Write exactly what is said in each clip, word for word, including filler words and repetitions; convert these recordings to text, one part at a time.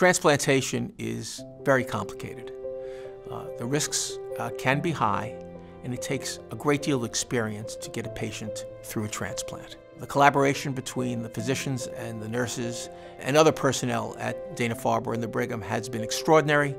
Transplantation is very complicated. Uh, the risks uh, can be high, and it takes a great deal of experience to get a patient through a transplant. The collaboration between the physicians and the nurses and other personnel at Dana-Farber and the Brigham has been extraordinary,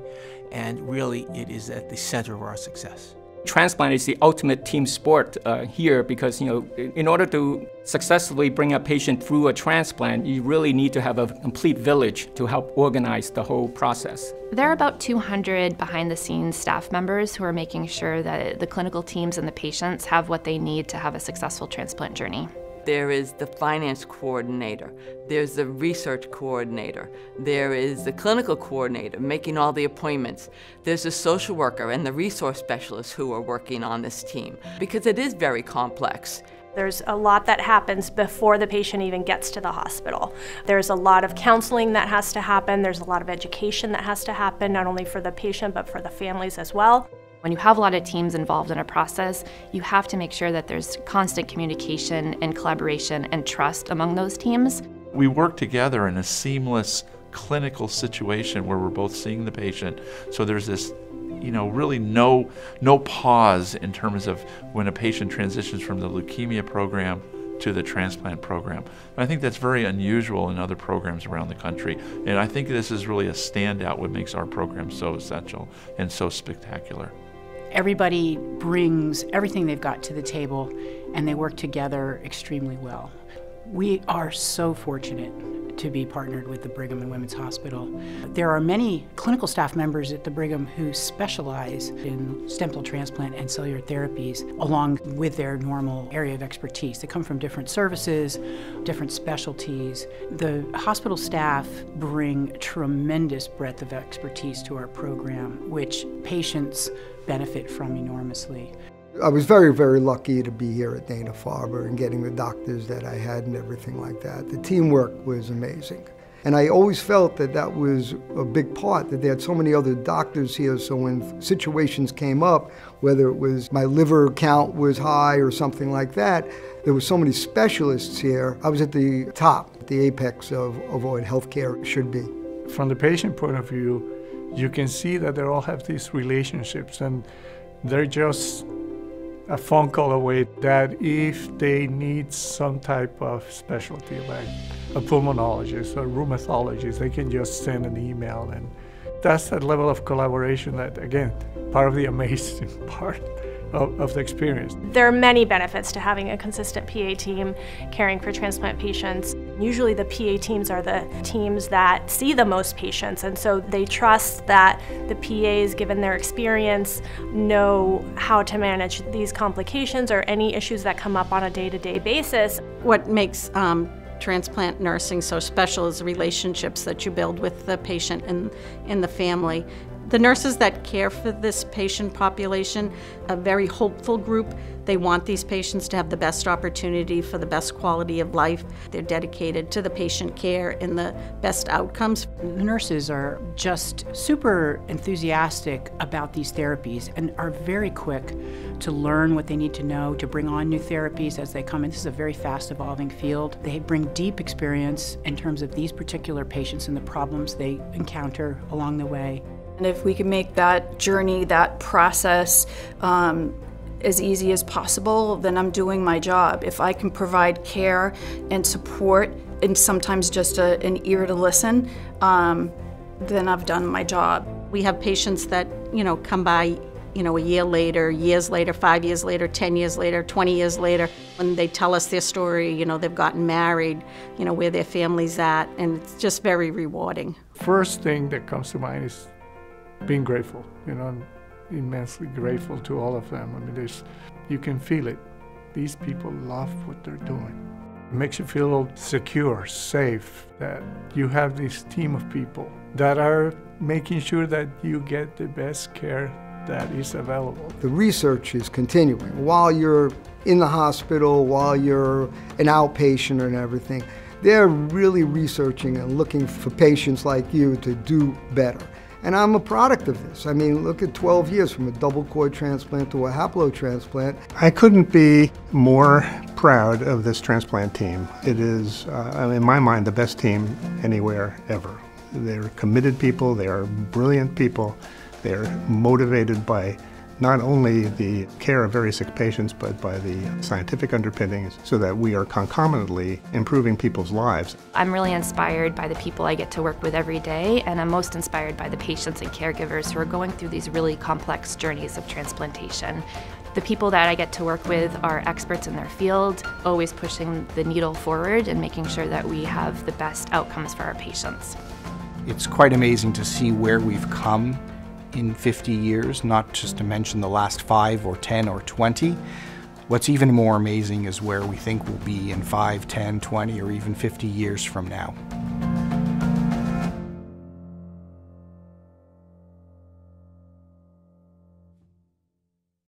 and really it is at the center of our success. Transplant is the ultimate team sport uh, here because, you know, in order to successfully bring a patient through a transplant, you really need to have a complete village to help organize the whole process. There are about two hundred behind-the-scenes staff members who are making sure that the clinical teams and the patients have what they need to have a successful transplant journey. There is the finance coordinator, there's the research coordinator, there is the clinical coordinator making all the appointments, there's the social worker and the resource specialists who are working on this team, because it is very complex. There's a lot that happens before the patient even gets to the hospital. There's a lot of counseling that has to happen, there's a lot of education that has to happen, not only for the patient but for the families as well. When you have a lot of teams involved in a process, you have to make sure that there's constant communication and collaboration and trust among those teams. We work together in a seamless clinical situation where we're both seeing the patient. So there's this, you know, really no, no pause in terms of when a patient transitions from the leukemia program to the transplant program. And I think that's very unusual in other programs around the country. And I think this is really a standout, what makes our program so essential and so spectacular. Everybody brings everything they've got to the table, and they work together extremely well. We are so fortunate to be partnered with the Brigham and Women's Hospital. There are many clinical staff members at the Brigham who specialize in stem cell transplant and cellular therapies, along with their normal area of expertise. They come from different services, different specialties. The hospital staff bring tremendous breadth of expertise to our program, which patients benefit from enormously. I was very, very lucky to be here at Dana-Farber and getting the doctors that I had and everything like that. The teamwork was amazing. And I always felt that that was a big part, that they had so many other doctors here, so when situations came up, whether it was my liver count was high or something like that, there were so many specialists here. I was at the top, at the apex of, of what healthcare should be. From the patient point of view, you can see that they all have these relationships, and they're just a phone call away that if they need some type of specialty, like a pulmonologist or rheumatologist, they can just send an email. And that's that level of collaboration that, again, part of the amazing part of, of the experience. There are many benefits to having a consistent P A team caring for transplant patients. Usually the P A teams are the teams that see the most patients, and so they trust that the P As, given their experience, know how to manage these complications or any issues that come up on a day-to-day basis. What makes um, transplant nursing so special is the relationships that you build with the patient and, and the family. The nurses that care for this patient population, a very hopeful group. They want these patients to have the best opportunity for the best quality of life. They're dedicated to the patient care and the best outcomes. The nurses are just super enthusiastic about these therapies and are very quick to learn what they need to know, to bring on new therapies as they come in. This is a very fast evolving field. They bring deep experience in terms of these particular patients and the problems they encounter along the way. And if we can make that journey, that process, um, as easy as possible, then I'm doing my job. If I can provide care and support, and sometimes just a, an ear to listen, um, then I've done my job. We have patients that, you know, come by, you know, a year later, years later, five years later, ten years later, twenty years later, and they tell us their story. You know, they've gotten married, you know, where their family's at, and it's just very rewarding. First thing that comes to mind is being grateful. You know, I'm immensely grateful to all of them. I mean, there's, you can feel it. These people love what they're doing. It makes you feel secure, safe, that you have this team of people that are making sure that you get the best care that is available. The research is continuing. While you're in the hospital, while you're an outpatient and everything, they're really researching and looking for patients like you to do better. And I'm a product of this. I mean, look at twelve years from a double cord transplant to a haplotransplant. I couldn't be more proud of this transplant team. It is, uh, in my mind, the best team anywhere ever. They're committed people, they are brilliant people, they're motivated by not only the care of very sick patients, but by the scientific underpinnings, so that we are concomitantly improving people's lives. I'm really inspired by the people I get to work with every day, and I'm most inspired by the patients and caregivers who are going through these really complex journeys of transplantation. The people that I get to work with are experts in their field, always pushing the needle forward and making sure that we have the best outcomes for our patients. It's quite amazing to see where we've come in fifty years, not just to mention the last five or ten or twenty. What's even more amazing is where we think we'll be in five, ten, twenty, or even fifty years from now.